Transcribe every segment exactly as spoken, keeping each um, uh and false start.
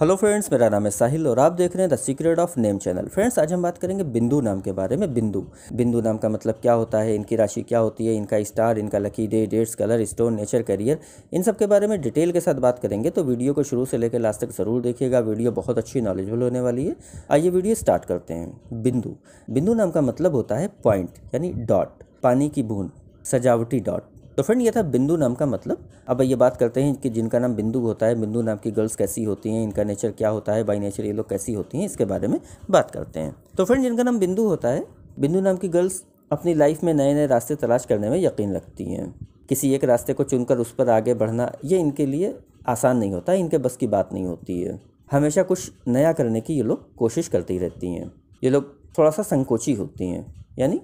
Hello friends, मेरा नाम है साहिल और आप देख रहे हैं the secret of name channel. Friends, आज हम बात करेंगे बिंदु नाम के बारे में। बिंदु बिंदु नाम का मतलब क्या होता है, इनकी राशि क्या होती है, इनका स्टार, इनका lucky day, dates, colour, stone, nature, career, इन सब के बारे में डिटेल के साथ बात करेंगे। तो वीडियो को शुरू से लेकर लास्ट तक ज़रूर देखिएगा, वीडियो बहुत अच्छी नॉलेजफुल होने वाली है। आइए वीडियो स्टार्ट करते हैं। बिंदु बिंदु नाम का मतलब होता है पॉइंट यानी डॉट, पानी की बूंद, सजावटी डॉट। तो फ्रेंड, ये था बिंदु नाम का मतलब। अब ये बात करते हैं कि जिनका नाम बिंदु होता है, बिंदु नाम की गर्ल्स कैसी होती हैं, इनका नेचर क्या होता है, बाय नेचर ये लोग कैसी होती हैं, इसके बारे में बात करते हैं। तो फ्रेंड, जिनका नाम बिंदु होता है, बिंदु नाम की गर्ल्स अपनी लाइफ में नए नए रास्ते तलाश करने में यकीन रखती हैं। किसी एक रास्ते को चुनकर उस पर आगे बढ़ना ये इनके लिए आसान नहीं होता, इनके बस की बात नहीं होती है। हमेशा कुछ नया करने की ये लोग कोशिश करती रहती हैं। ये लोग थोड़ा सा संकोची होती हैं, यानी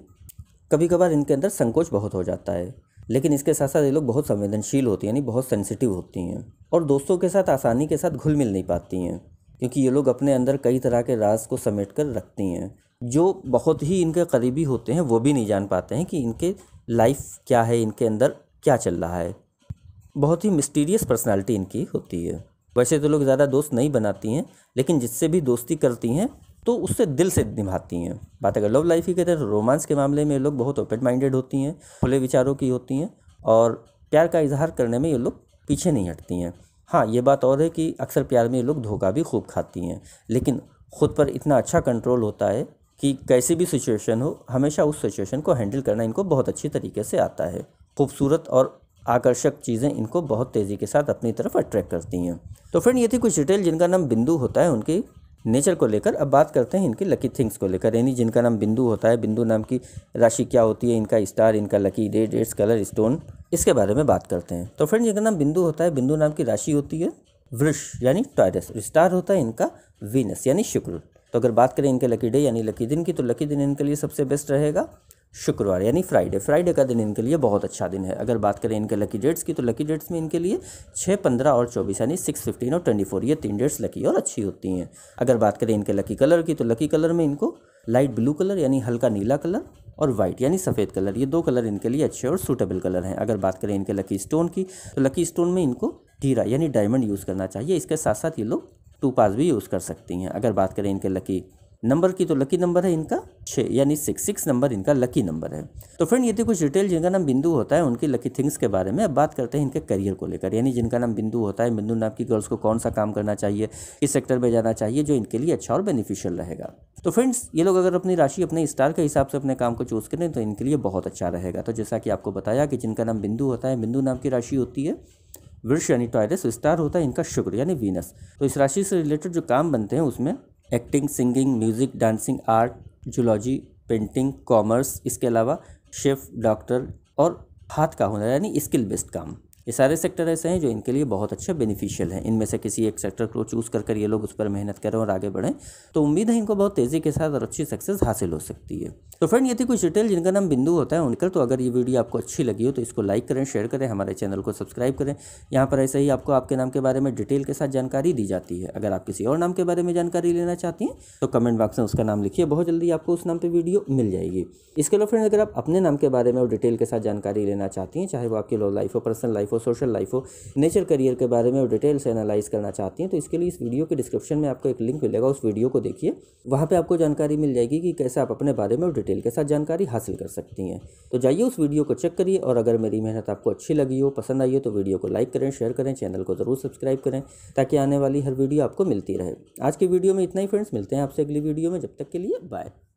कभी कभार इनके अंदर संकोच बहुत हो जाता है, लेकिन इसके साथ साथ ये लोग बहुत संवेदनशील होती हैं, यानी बहुत सेंसिटिव होती हैं और दोस्तों के साथ आसानी के साथ घुल मिल नहीं पाती हैं, क्योंकि ये लोग अपने अंदर कई तरह के राज को समेट कर रखती हैं। जो बहुत ही इनके करीबी होते हैं वो भी नहीं जान पाते हैं कि इनके लाइफ क्या है, इनके अंदर क्या चल रहा है। बहुत ही मिस्टीरियस पर्सनैलिटी इनकी होती है। वैसे तो लोग ज़्यादा दोस्त नहीं बनाती हैं, लेकिन जिससे भी दोस्ती करती हैं तो उससे दिल से निभाती हैं। बात अगर लव लाइफ की करें तो रोमांस के मामले में ये लोग बहुत ओपन माइंडेड होती हैं, खुले विचारों की होती हैं और प्यार का इजहार करने में ये लोग पीछे नहीं हटती हैं। हाँ, ये बात और है कि अक्सर प्यार में ये लोग धोखा भी खूब खाती हैं, लेकिन ख़ुद पर इतना अच्छा कंट्रोल होता है कि कैसी भी सिचुएशन हो, हमेशा उस सिचुएशन को हैंडल करना इनको बहुत अच्छी तरीके से आता है। खूबसूरत और आकर्षक चीज़ें इनको बहुत तेज़ी के साथ अपनी तरफ अट्रैक्ट करती हैं। तो फ्रेंड, ये थी कुछ डिटेल जिनका नाम बिंदु होता है उनकी नेचर को लेकर। अब बात करते हैं इनकी लकी थिंग्स को लेकर, यानी जिनका नाम बिंदु होता है, बिंदु नाम की राशि क्या होती है, इनका स्टार, इनका lucky day, dates, colour, stone, इसके बारे में बात करते हैं। तो फ्रेंड, जिनका नाम बिंदु होता है, बिंदु नाम की राशि होती है वृष यानी टायरस, स्टार होता है इनका वीनस यानी शुक्र। तो अगर बात करें इनके लकी डे यानी लकी दिन की, तो लकी दिन इनके लिए सबसे बेस्ट रहेगा शुक्रवार यानी फ्राइडे। फ्राइडे का दिन इनके लिए बहुत अच्छा दिन है। अगर बात करें इनके लकी डेट्स की, तो लकी डेट्स में इनके लिए छः, पंद्रह और चौबीस यानी सिक्स, फिफ्टीन और ट्वेंटी फोर ये तीन डेट्स लकी और अच्छी होती हैं। अगर बात करें इनके लकी कलर की, तो लकी कलर में इनको लाइट ब्लू कलर यानी हल्का नीला कलर और वाइट यानी सफ़ेद कलर, ये दो कलर इनके लिए अच्छे और सूटेबल कलर हैं। अगर बात करें इनके लकी स्टोन की, तो लकी स्टोन में इनको हीरा यानी डायमंड यूज़ करना चाहिए। इसके साथ साथ ये लोग टू पास भी यूज़ कर सकती हैं। अगर बात करें इनके लकी नंबर की, तो लकी नंबर है इनका छः यानी सिक्स, सिक्स नंबर इनका लकी नंबर है। तो फ्रेंड, ये थी कुछ डिटेल जिनका नाम बिंदु होता है उनकी लकी थिंग्स के बारे में। अब बात करते हैं इनके करियर को लेकर, यानी जिनका नाम बिंदु होता है, बिंदु नाम की गर्ल्स को कौन सा काम करना चाहिए, किस सेक्टर में जाना चाहिए जो इनके लिए अच्छा और बेनिफिशियल रहेगा। तो फ्रेंड्स, ये लोग अगर अपनी राशि अपने स्टार के हिसाब से अपने काम को चूज़ करें तो इनके लिए बहुत अच्छा रहेगा। तो जैसा कि आपको बताया कि जिनका नाम बिंदु होता है, बिंदु नाम की राशि होती है वृष यानी टायरस, स्टार होता है इनका शुक्र यानी वीनस। तो इस राशि से रिलेटेड जो काम बनते हैं उसमें acting, singing, music, dancing, art, zoology, painting, commerce, इसके अलावा शेफ़, डॉक्टर और हाथ का हुनर यानी स्किल बेस्ड काम, ये सारे सेक्टर ऐसे हैं जो इनके लिए बहुत अच्छे बेनिफिशियल हैं। इनमें से किसी एक सेक्टर को चूज़ कर कर ये लोग उस पर मेहनत करें और आगे बढ़ें तो उम्मीद है इनको बहुत तेज़ी के साथ और अच्छी सक्सेस हासिल हो सकती है। तो फ्रेंड, ये थी कुछ डिटेल जिनका नाम बिंदु होता है उनका। तो अगर ये वीडियो आपको अच्छी लगी हो तो इसको लाइक करें, शेयर करें, हमारे चैनल को सब्सक्राइब करें। यहाँ पर ऐसे ही आपको आपके नाम के बारे में डिटेल के साथ जानकारी दी जाती है। अगर आप किसी और नाम के बारे में जानकारी लेना चाहती हैं तो कमेंट बॉक्स में उसका नाम लिखिए, बहुत जल्दी आपको उस नाम पर वीडियो मिल जाएगी। इसके अलावा फ्रेंड, अगर आप अपने नाम के बारे में और डिटेल के साथ जानकारी लेना चाहती हैं, चाहे वो आपकी लव लाइफ हो, पर्सनल लाइफ, सोशल लाइफ हो, नेचर, करियर के बारे में डिटेल से एनालाइज करना चाहती हैं, तो इसके लिए इस वीडियो के डिस्क्रिप्शन में आपको एक लिंक मिलेगा, उस वीडियो को देखिए। वहाँ पे आपको जानकारी मिल जाएगी कि कैसे आप अपने बारे में डिटेल के साथ जानकारी हासिल कर सकती हैं। तो जाइए उस वीडियो को चेक करिए और अगर मेरी मेहनत आपको अच्छी लगी हो, पसंद आई हो, तो वीडियो को लाइक करें, शेयर करें, चैनल को जरूर सब्सक्राइब करें ताकि आने वाली हर वीडियो आपको मिलती रहे। आज की वीडियो में इतना ही फ्रेंड्स, मिलते हैं आपसे अगली वीडियो में। जब तक के लिए बाय।